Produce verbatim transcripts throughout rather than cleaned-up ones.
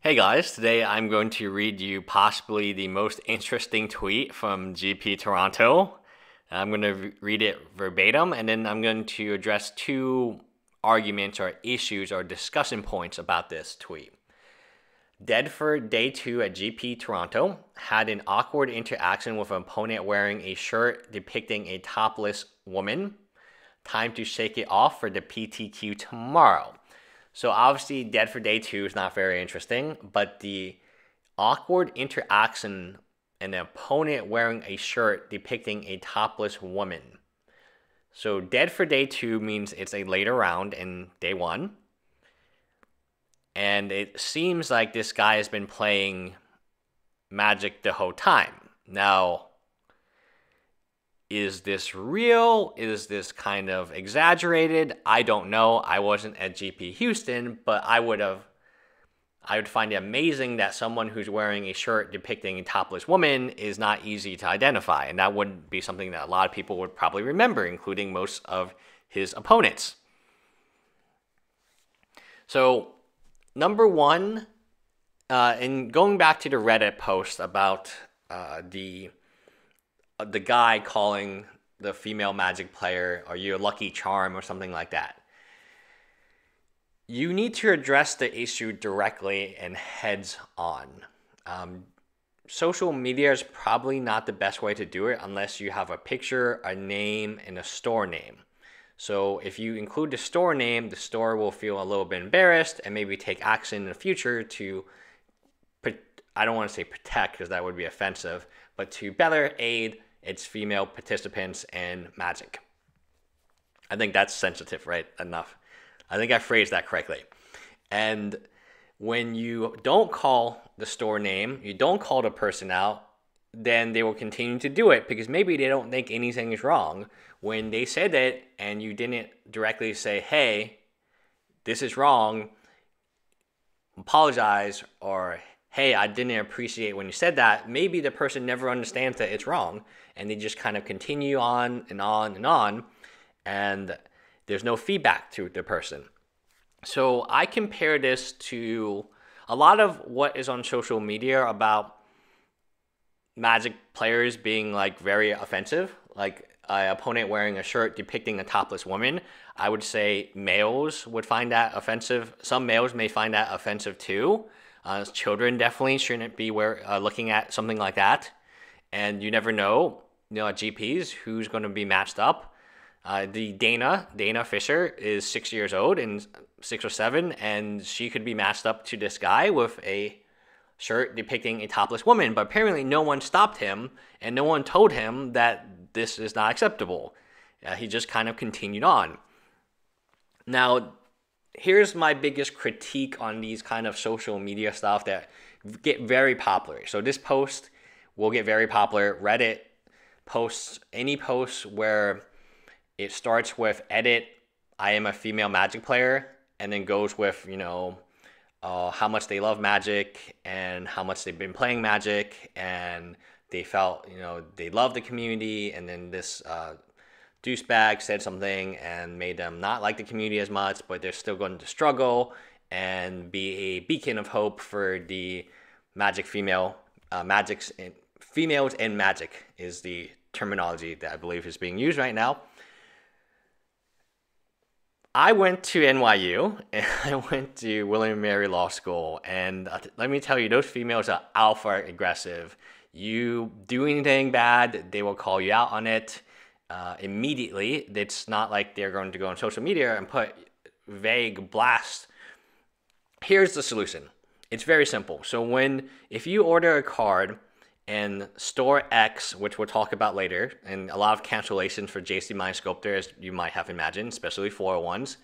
Hey guys, today I'm going to read you possibly the most interesting tweet from G P Toronto. I'm going to read it verbatim, and then I'm going to address two arguments or issues or discussion points about this tweet. Dead for day two at G P Toronto had an awkward interaction with an opponent wearing a shirt depicting a topless woman. Time to shake it off for the P T Q tomorrow. So obviously Dead for Day two is not very interesting, but the awkward interaction and an opponent wearing a shirt depicting a topless woman. So Dead for Day two means it's a later round in Day one. And it seems like this guy has been playing Magic the whole time. Now, is this real? Is this kind of exaggerated? I don't know. I wasn't at G P Houston, but I would have, I would find it amazing that someone who's wearing a shirt depicting a topless woman is not easy to identify. And that would be something that a lot of people would probably remember, including most of his opponents. So, number one, uh, and going back to the Reddit post about uh, the... the guy calling the female Magic player, "Are you a lucky charm?" or something like that. You need to address the issue directly and heads on. Um, social media is probably not the best way to do it unless you have a picture, a name, and a store name. So if you include the store name, the store will feel a little bit embarrassed and maybe take action in the future to, I don't want to say protect because that would be offensive, but to better aid its female participants in Magic. I think that's sensitive, right? Enough. I think I phrased that correctly. And when you don't call the store name, you don't call the person out, then they will continue to do it because maybe they don't think anything is wrong. When they said it and you didn't directly say, "Hey, this is wrong, apologize," or "Hey, I didn't appreciate when you said that," maybe the person never understands that it's wrong, and they just kind of continue on and on and on, and there's no feedback to the person. So I compare this to a lot of what is on social media about Magic players being like very offensive, like an opponent wearing a shirt depicting a topless woman. I would say males would find that offensive. Some males may find that offensive too. Uh, children definitely shouldn't be where, uh, looking at something like that. And you never know, you know, at G Ps, who's going to be matched up. Uh, the Dana, Dana Fisher is six years old and six or seven, and she could be matched up to this guy with a shirt depicting a topless woman. But apparently no one stopped him and no one told him that this is not acceptable. Uh, he just kind of continued on. Now, here's my biggest critique on these kind of social media stuff that get very popular. So this post will get very popular. Reddit posts, any posts where it starts with edit, "I am a female Magic player," and then goes with, you know, uh, how much they love Magic and how much they've been playing Magic and they felt, you know, they love the community, and then this uh, douchebag said something and made them not like the community as much, but they're still going to struggle and be a beacon of hope for the Magic female, uh, Magics and females and Magic is the terminology that I believe is being used right now. I went to N Y U and I went to William and Mary Law School, and let me tell you, those females are alpha aggressive. You do anything bad, they will call you out on it. Uh, immediately. It's not like they're going to go on social media and put vague blasts. Here's the solution. It's very simple. So when, if you order a card and store X, which we'll talk about later, and a lot of cancellations for Jace the Mind Sculptor, as you might have imagined, especially four oh ones,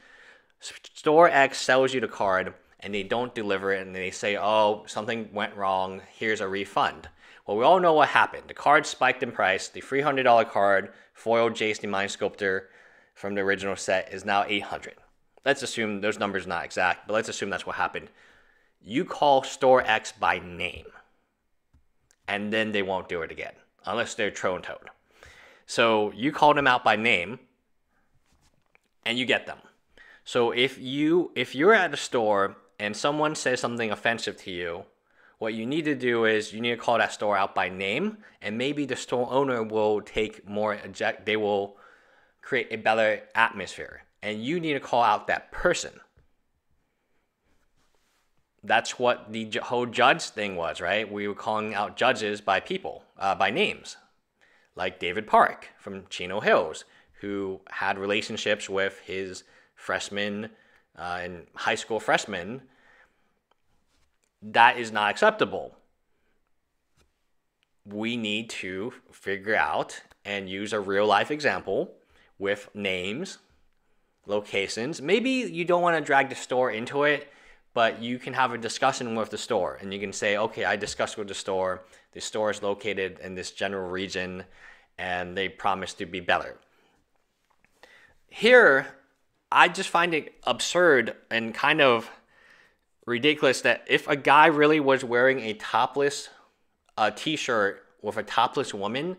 store X sells you the card and they don't deliver it, and they say, "Oh, something went wrong. Here's a refund." Well, we all know what happened. The card spiked in price. The three hundred dollar card, foil Jace the Mind Sculptor from the original set, is now eight hundred dollars. Let's assume those numbers are not exact, but let's assume that's what happened. You call Store X by name, and then they won't do it again, unless they're Troll and Toad. So you call them out by name, and you get them. So if you if you're at a store and someone says something offensive to you, what you need to do is you need to call that store out by name, and maybe the store owner will take more eject, they will create a better atmosphere, and you need to call out that person. That's what the whole judge thing was, right? We were calling out judges by people, uh, by names, like David Park from Chino Hills, who had relationships with his freshmen uh, and high school freshmen. That is not acceptable. We need to figure out and use a real life example with names, locations. Maybe you don't want to drag the store into it, but you can have a discussion with the store, and you can say, okay, I discussed with the store, the store is located in this general region, and they promise to be better. Here, I just find it absurd and kind of ridiculous that if a guy really was wearing a topless uh, t-shirt with a topless woman,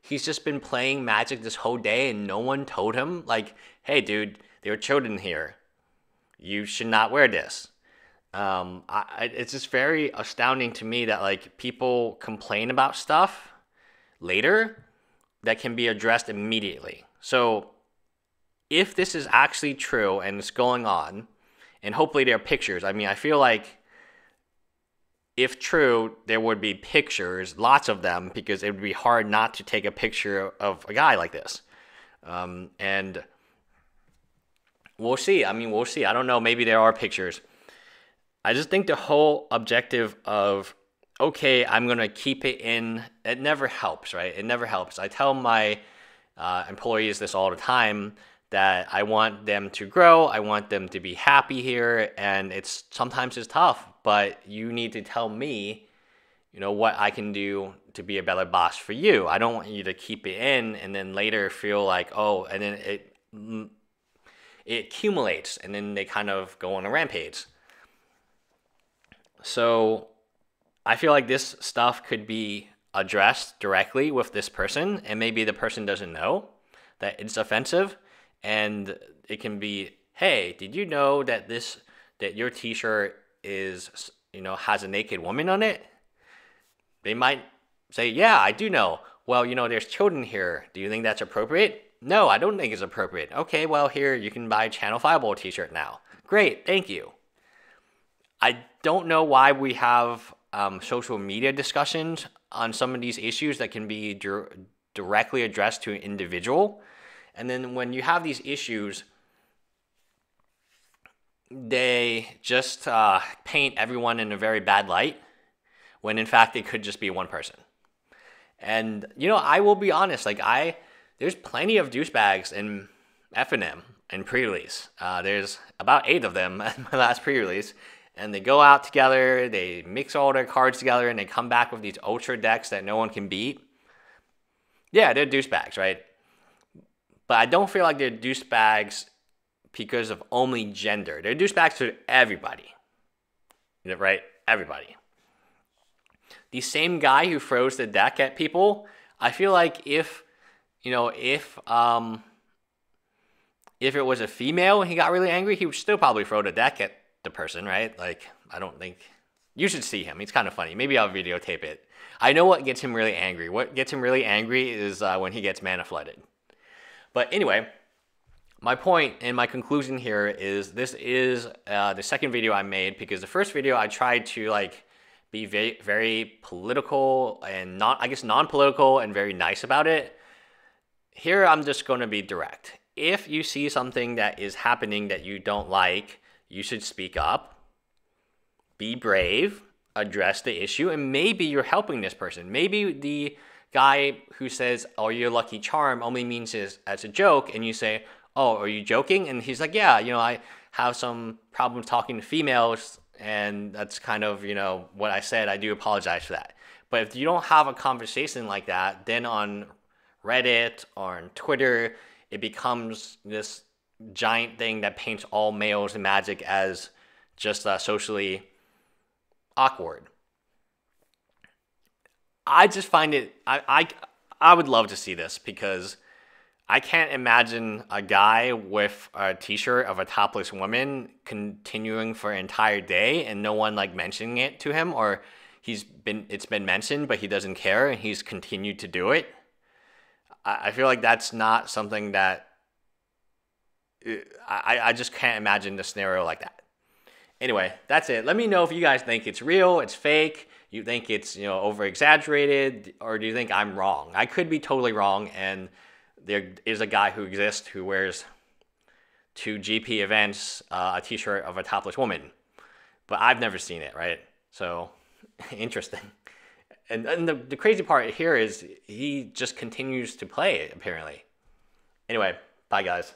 he's just been playing Magic this whole day and no one told him, like, hey dude, there are children here. You should not wear this. Um, I, it's just very astounding to me that like people complain about stuff later that can be addressed immediately. So if this is actually true and it's going on, and hopefully there are pictures. I mean, I feel like if true, there would be pictures, lots of them, because it would be hard not to take a picture of a guy like this. Um, and we'll see. I mean, we'll see. I don't know. Maybe there are pictures. I just think the whole objective of, okay, I'm going to keep it in, it never helps, right? It never helps. I tell my uh, employees this all the time, that I want them to grow, I want them to be happy here, and it's sometimes it's tough, but you need to tell me, you know, what I can do to be a better boss for you. I don't want you to keep it in and then later feel like, oh, and then it, it accumulates, and then they kind of go on a rampage. So I feel like this stuff could be addressed directly with this person, and maybe the person doesn't know that it's offensive, and it can be, hey, did you know that this, that your t-shirt is, you know, has a naked woman on it? They might say, yeah, I do know. Well, you know, there's children here. Do you think that's appropriate? No, I don't think it's appropriate. Okay, well, here, you can buy a Channel Fireball t-shirt now. Great, thank you. I don't know why we have um, social media discussions on some of these issues that can be dir- directly addressed to an individual. And then when you have these issues, they just uh, paint everyone in a very bad light, when in fact it could just be one person. And, you know, I will be honest, like I, there's plenty of douchebags in F N M and pre-release. Uh, there's about eight of them at my last pre-release, and they go out together, they mix all their cards together, and they come back with these ultra decks that no one can beat. Yeah, they're douchebags, right? But I don't feel like they're douchebags because of only gender. They're douchebags to everybody, right? Everybody. The same guy who throws the deck at people, I feel like if, you know, if um, if it was a female and he got really angry, he would still probably throw the deck at the person, right? Like, I don't think... You should see him. He's kind of funny. Maybe I'll videotape it. I know what gets him really angry. What gets him really angry is uh, when he gets mana flooded. But anyway, my point and my conclusion here is this is uh, the second video I made, because the first video I tried to like be very, very political and not, I guess, non-political and very nice about it. Here, I'm just going to be direct. If you see something that is happening that you don't like, you should speak up, be brave, address the issue, and maybe you're helping this person. Maybe the guy who says, oh, your lucky charm only means this as a joke, and you say, oh, are you joking? And he's like, yeah, you know, I have some problems talking to females, and that's kind of, you know, what I said. I do apologize for that. But if you don't have a conversation like that, then on Reddit or on Twitter, it becomes this giant thing that paints all males in Magic as just uh, socially awkward. I just find it, I, I, I would love to see this, because I can't imagine a guy with a t-shirt of a topless woman continuing for an entire day and no one like mentioning it to him, or he's been, it's been mentioned, but he doesn't care and he's continued to do it. I, I feel like that's not something that I, I just can't imagine the scenario like that. Anyway, that's it. Let me know if you guys think it's real, it's fake, you think it's, you know, over exaggerated, or do you think I'm wrong? I could be totally wrong, and there is a guy who exists who wears to G P events uh, a t-shirt of a topless woman, but I've never seen it, right? So interesting. And, and the, the crazy part here is he just continues to play it, apparently. Anyway, bye guys.